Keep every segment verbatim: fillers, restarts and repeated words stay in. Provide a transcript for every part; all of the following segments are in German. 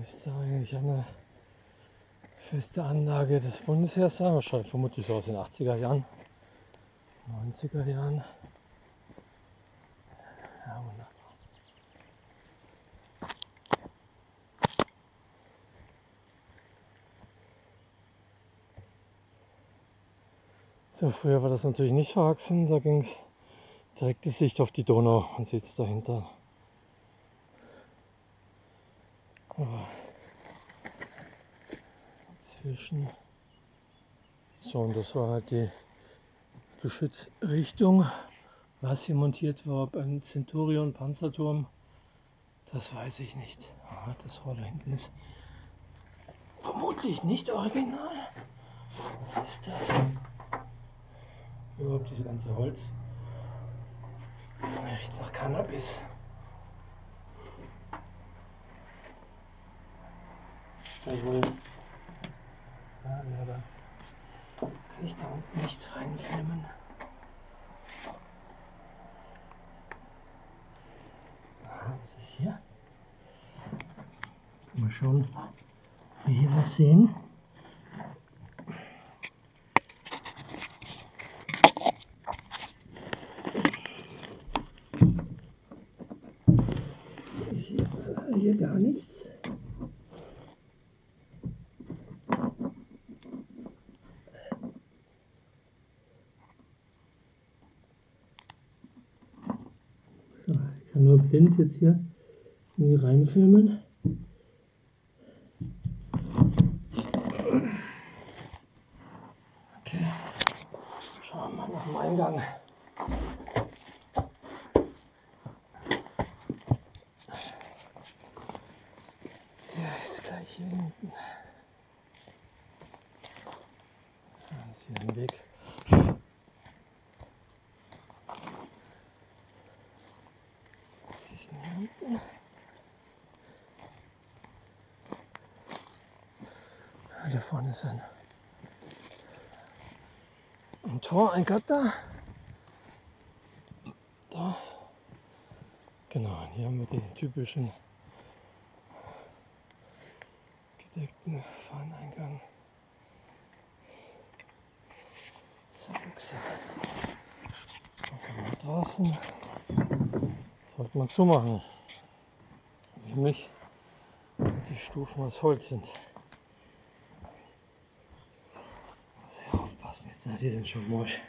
müsste eigentlich eine feste Anlage des Bundesheers sein, wahrscheinlich vermutlich so aus den achtziger Jahren, neunziger Jahren. Ja, wunderbar. So, früher war das natürlich nicht verwachsen, da ging es direkte Sicht auf die Donau, man sieht es dahinter. Aber inzwischen. So, und das war halt die Geschützrichtung, was hier montiert war, ob ein Centurion, Panzerturm, das weiß ich nicht. Ah, das Rohr da hinten ist vermutlich nicht original. Was ist das? Überhaupt diese ganze Holz. Riecht nach Cannabis. Jawohl. Ja, leider. Kann ich da unten nicht reinfilmen. Ah, was ist hier? Mal schauen, ob wir hier was sehen. Hier gar nichts. So, ich kann nur blind jetzt hier irgendwie reinfilmen. Okay, schauen wir mal nach dem Eingang. Hier hinten. Das ist hier ein Weg. Das ist hier hinten. Ja, da vorne ist ein, ein Tor, ein Gatter. Da. Genau, hier haben wir den typischen gedeckten Fahneingang. So, okay, draußen. Sollte man zumachen. Nämlich die Stufen aus Holz sind. Sehr aufpassen jetzt, na, die sind schon morsch.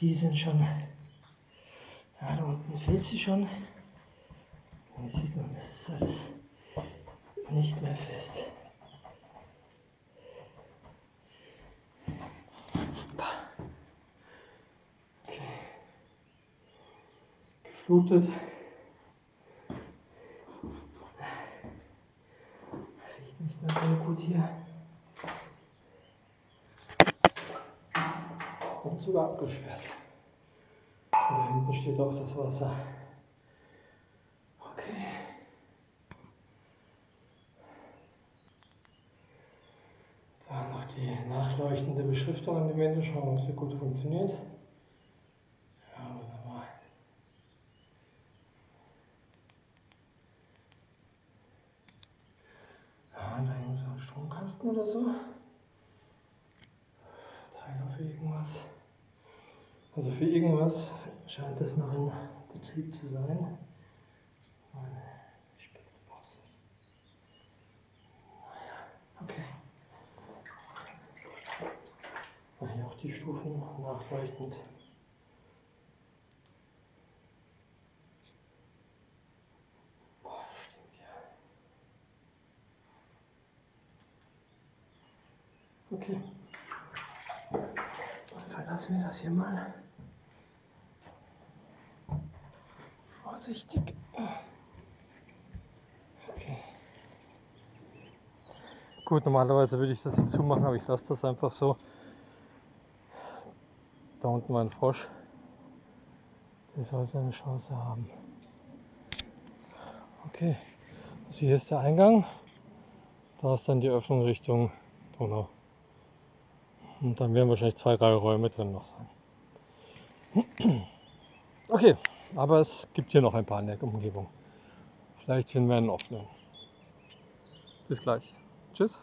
Die sind schon. Ja, da unten fehlt sie schon. Hier sieht man, das ist alles nicht mehr fest. Okay. Geflutet. Riecht nicht mehr so gut hier. Und sogar abgesperrt. Und da hinten steht auch das Wasser. Die nachleuchtende Beschriftung an die Wände, schauen, ob sie gut funktioniert. Ja, wunderbar. Ja, da hängt so ein Stromkasten oder so. Teile für irgendwas. Also für irgendwas scheint das noch in Betrieb zu sein. Meine Spitzenbox. Naja, okay. Hier auch die Stufen nachleuchtend. Boah, das stimmt ja. Okay. Dann verlassen wir das hier mal. Vorsichtig. Okay. Gut, normalerweise würde ich das jetzt zumachen, aber ich lasse das einfach so. Da unten war ein Frosch, der soll seine Chance haben. Okay, also hier ist der Eingang, da ist dann die Öffnung Richtung Donau. Und dann werden wahrscheinlich zwei, drei Räume drin noch sein. Okay, aber es gibt hier noch ein paar in der Umgebung. Vielleicht finden wir einen offenen. Bis gleich. Tschüss.